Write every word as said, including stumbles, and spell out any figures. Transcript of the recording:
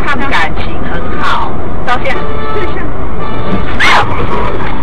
得他们感情很好，到现在。